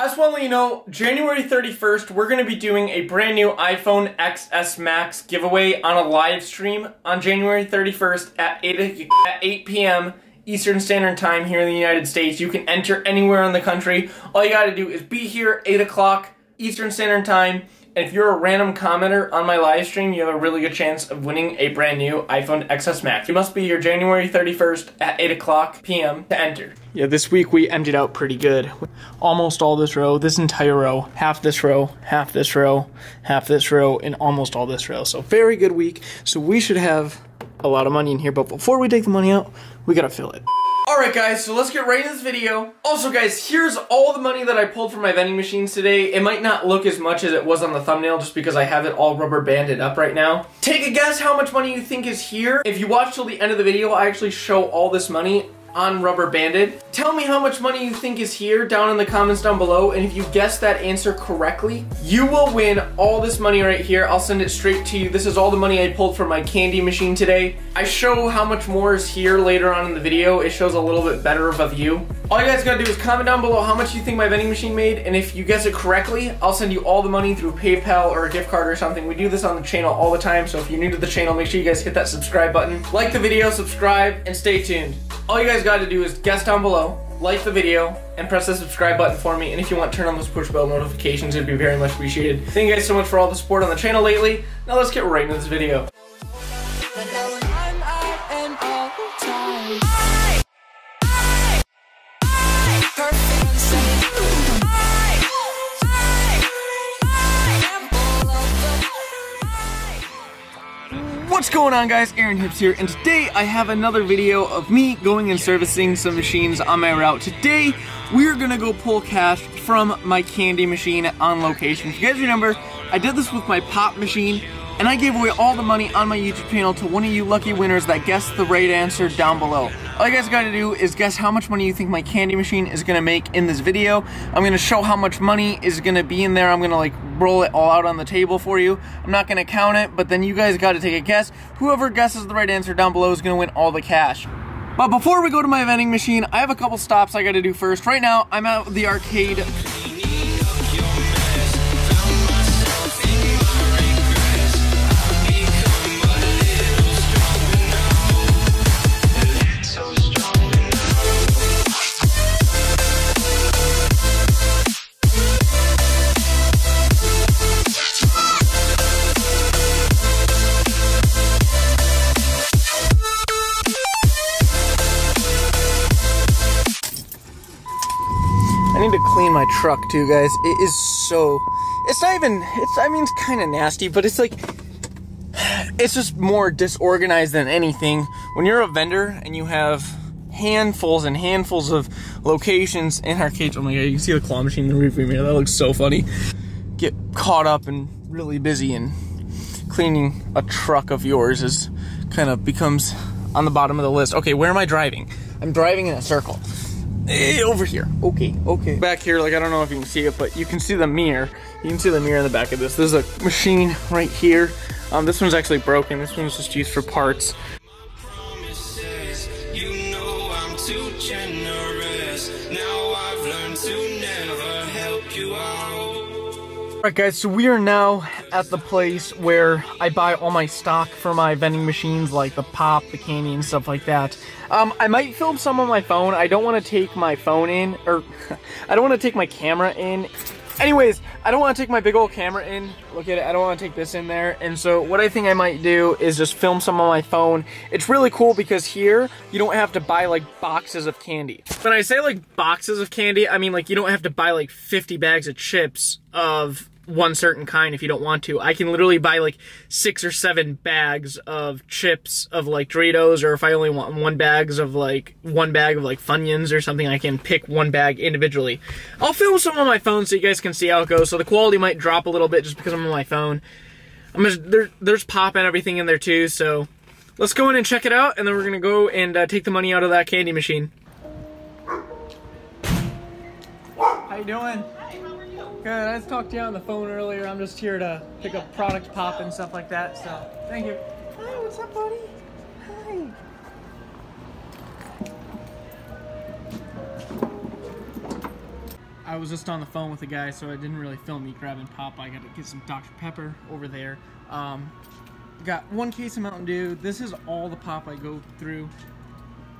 I just want to let you know, January 31st, we're going to be doing a brand new iPhone XS Max giveaway on a live stream on January 31st at 8 p.m. Eastern Standard Time here in the United States. You can enter anywhere in the country. All you got to do is be here 8 o'clock Eastern Standard Time. And if you're a random commenter on my live stream, you have a really good chance of winning a brand new iPhone XS Max. You must be here January 31st at 8 o'clock p.m. to enter. Yeah, this week we emptied out pretty good. Almost all this row, this entire row, half this row, half this row, half this row, and almost all this row. So very good week. So we should have a lot of money in here, but before we take the money out, we gotta fill it. Alright guys, so let's get right into this video. Also guys, here's all the money that I pulled from my vending machines today. It might not look as much as it was on the thumbnail just because I have it all rubber banded up right now. Take a guess how much money you think is here. If you watch till the end of the video, I actually show all this money on rubber banded. Tell me how much money you think is here down in the comments down below, and if you guess that answer correctly, you will win all this money right here. I'll send it straight to you. This is all the money I pulled from my candy machine today. I show how much more is here later on in the video. It shows a little bit better of a view. All you guys gotta do is comment down below how much you think my vending machine made, and if you guess it correctly, I'll send you all the money through PayPal or a gift card or something. We do this on the channel all the time, so if you're new to the channel, make sure you guys hit that subscribe button. Like the video, subscribe, and stay tuned. All you guys got to do is guess down below, like the video, and press the subscribe button for me. And if you want, turn on those push bell notifications. It'd be very much appreciated. Thank you guys so much for all the support on the channel lately. Now let's get right into this video. What's going on guys, Aaron Hips here, and today I have another video of me going and servicing some machines on my route. Today, we're gonna go pull cash from my candy machine on location. If you guys remember, I did this with my pop machine, and I gave away all the money on my YouTube channel to one of you lucky winners that guessed the right answer down below. All you guys gotta do is guess how much money you think my candy machine is gonna make in this video. I'm gonna show how much money is gonna be in there. I'm gonna like roll it all out on the table for you. I'm not gonna count it, but then you guys gotta take a guess. Whoever guesses the right answer down below is gonna win all the cash. But before we go to my vending machine, I have a couple stops I gotta do first. Right now, I'm at the arcade. Clean my truck too, guys. It is so, it's not even, it's, I mean, it's kind of nasty, but it's like, it's just more disorganized than anything. When you're a vendor and you have handfuls and handfuls of locations in arcades, oh my god, you can see the claw machine in the rearview mirror, that looks so funny. Get caught up and really busy, and cleaning a truck of yours is kind of becomes on the bottom of the list. Okay, where am I driving? I'm driving in a circle. Over here. Okay. Back here, like I don't know if you can see it, but you can see the mirror. You can see the mirror in the back of this. There's a machine right here. This one's actually broken. This one's just used for parts. Alright guys, so we are now at the place where I buy all my stock for my vending machines, like the pop, the candy, and stuff like that. I might film some on my phone. I don't want to take my phone in, or I don't want to take my camera in. Anyways, I don't want to take my big old camera in. Look at it, I don't want to take this in there. And so what I think I might do is just film some on my phone. It's really cool because here, you don't have to buy like boxes of candy. When I say like boxes of candy, I mean like you don't have to buy like 50 bags of chips of one certain kind if you don't want to. I can literally buy like 6 or 7 bags of chips of like Doritos, or if I only want one bag of like Funyuns or something, I can pick one bag individually. I'll film some on my phone so you guys can see how it goes. So the quality might drop a little bit just because I'm on my phone. There's pop and everything in there too, so let's go in and check it out, and then we're gonna go and take the money out of that candy machine. How you doing? Good, I just talked to you on the phone earlier. I'm just here to pick up product pop and stuff like that, so thank you. Hi, what's up, buddy? Hi. I was just on the phone with a guy, so I didn't really film me grabbing pop. I got to get some Dr. Pepper over there. Got one case of Mountain Dew. This is all the pop I go through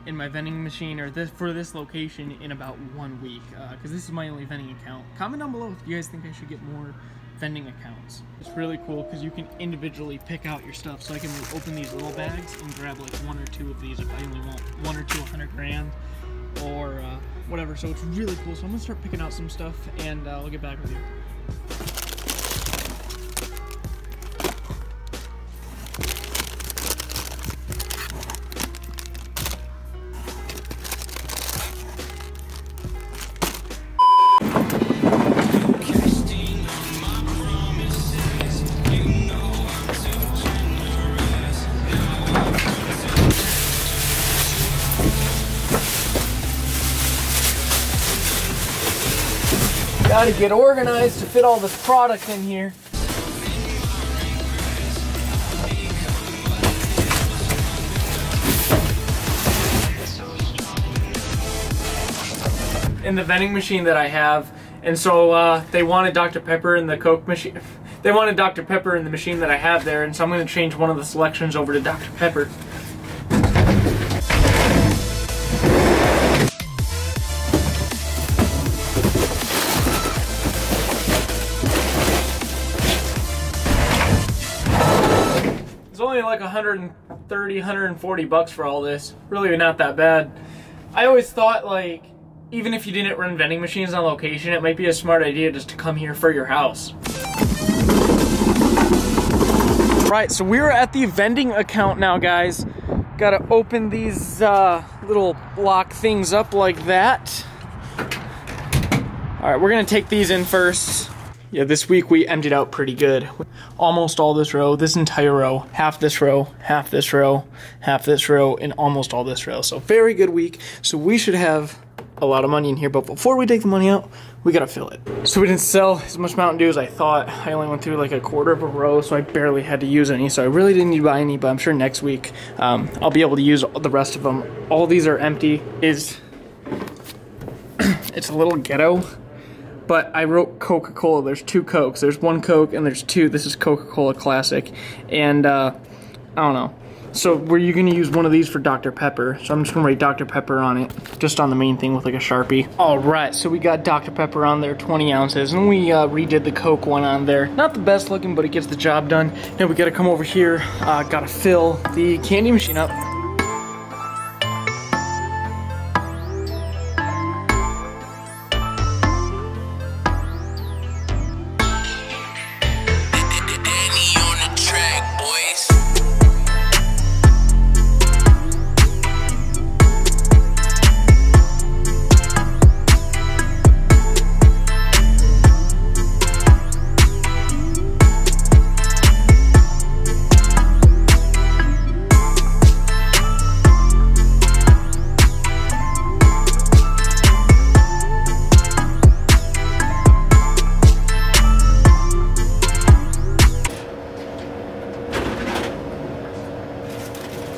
in my vending machine, or this for this location, in about 1 week, because this is my only vending account. Comment down below if you guys think I should get more vending accounts. It's really cool because you can individually pick out your stuff, so I can open these little bags and grab like one or two of these if I only want one or two 100 grand or whatever. So it's really cool. So I'm gonna start picking out some stuff, and I'll get back with you. Gotta get organized to fit all this product in here. In the vending machine that I have, and so they wanted Dr. Pepper in the Coke machine. They wanted Dr. Pepper in the machine that I have there, and so I'm gonna change one of the selections over to Dr. Pepper. Like 130, 140 bucks for all this. Really not that bad. I always thought, like, even if you didn't run vending machines on location, it might be a smart idea just to come here for your house. Right, so we're at the vending account now, guys. Gotta open these little lock things up like that. All right, we're gonna take these in first. Yeah, this week we emptied out pretty good. Almost all this row, this entire row, half this row, half this row, half this row, and almost all this row. So very good week. So we should have a lot of money in here, but before we take the money out, we gotta fill it. So we didn't sell as much Mountain Dew as I thought. I only went through like a quarter of a row, so I barely had to use any. So I really didn't need to buy any, but I'm sure next week I'll be able to use the rest of them. All these are empty. It's a little ghetto. But I wrote Coca-Cola. There's two Cokes. There's one Coke and there's two. This is Coca-Cola Classic. And, I don't know. So, you're gonna use one of these for Dr. Pepper. So I'm just gonna write Dr. Pepper on it. Just on the main thing with like a Sharpie. Alright, so we got Dr. Pepper on there, 20 ounces. And we redid the Coke one on there. Not the best looking, but it gets the job done. Now we gotta come over here. Gotta fill the candy machine up.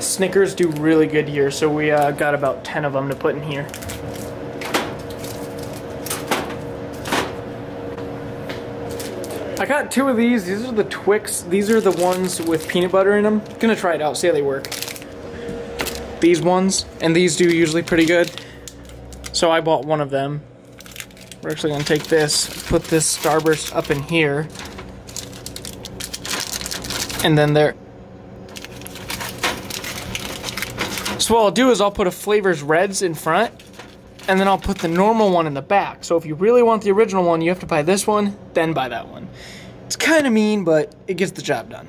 Snickers do really good here, so we got about 10 of them to put in here. I got two of these. These are the Twix. These are the ones with peanut butter in them. Gonna try it out, see how they work. These ones, and these do usually pretty good. So I bought one of them. We're actually gonna take this, put this Starburst up in here. And then there. So what I'll do is I'll put a Flavors Reds in front, and then I'll put the normal one in the back. So if you really want the original one, you have to buy this one, then buy that one. It's kind of mean, but it gets the job done.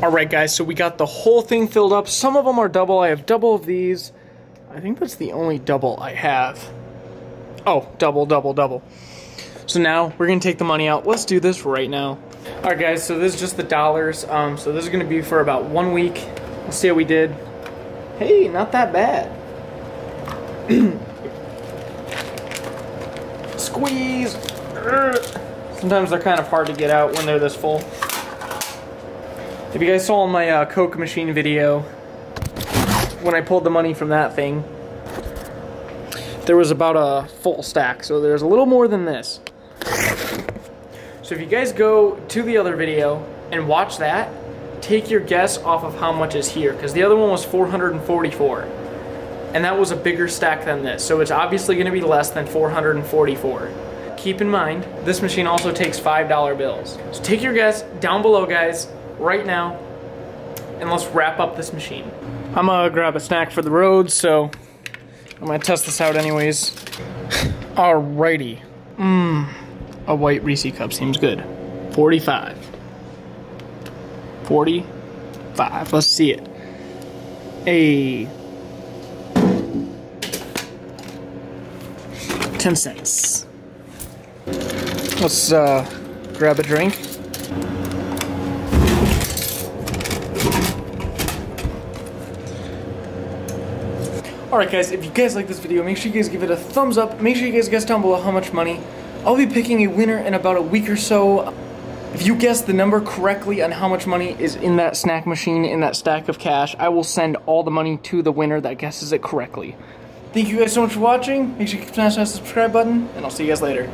Alright guys, so we got the whole thing filled up. Some of them are double. I have double of these. I think that's the only double I have. Oh, double, double, double. So now we're going to take the money out. Let's do this right now. Alright guys, so this is just the dollars, so this is going to be for about 1 week. We'll see how we did. Hey, not that bad. Squeeze! Sometimes they're kind of hard to get out when they're this full. If you guys saw my Coke machine video, when I pulled the money from that thing, there was about a full stack, so there's a little more than this. So if you guys go to the other video and watch that, take your guess off of how much is here, because the other one was 444, and that was a bigger stack than this, so it's obviously going to be less than 444. Keep in mind, this machine also takes $5 bills. So take your guess down below, guys, right now, and let's wrap up this machine. I'm gonna grab a snack for the road, so I'm gonna test this out anyways. Alrighty. A white Reese's cup seems good. 45. 45. Let's see it. Hey. 10 cents. Let's grab a drink. Alright guys, if you guys like this video, make sure you guys give it a thumbs up. Make sure you guys guess down below how much money. I'll be picking a winner in about a week or so. If you guess the number correctly on how much money is in that snack machine, in that stack of cash, I will send all the money to the winner that guesses it correctly. Thank you guys so much for watching. Make sure you keep smashing that subscribe button, and I'll see you guys later.